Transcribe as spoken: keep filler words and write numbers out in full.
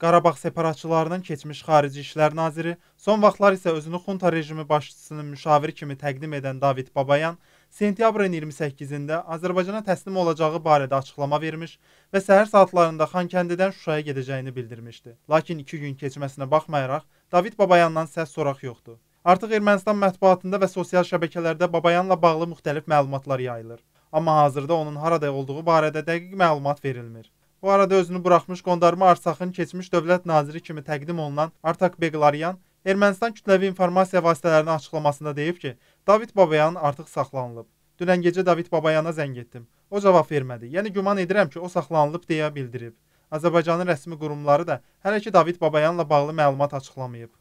Qarabağ separatçılarının keçmiş Xarici İşlər Naziri, son vaxtlar isə özünü xunta rejimi başçısının müşaviri kimi təqdim edən David Babayan, sentyabrın iyirmi səkkizində Azərbaycana təslim olacağı barədə açıqlama vermiş və səhər saatlarında Xankəndidən Şuşaya gedəcəyini bildirmişdi. Lakin iki gün keçməsinə baxmayaraq, David Babayandan səs soraq yoxdur. Artıq Ermənistan mətbuatında və sosial şəbəkələrdə Babayanla bağlı müxtəlif məlumatlar yayılır. Amma hazırda onun harada olduğu barədə dəqiq məlumat verilmir. Bu arada özünü buraxmış qondarma Arsaxın keçmiş dövlət naziri kimi təqdim olunan Artak Beqlaryan, Ermənistan kütləvi informasiya vasitələrinin açıqlamasında deyib ki, David Babayan artıq saxlanılıb. Dünən gecə David Babayana zəng etdim. O cavab vermədi. Yəni güman edirəm ki, o saxlanılıb deyə bildirib. Azərbaycanın rəsmi qurumları da hələ ki David Babayanla bağlı məlumat açıqlamayıb.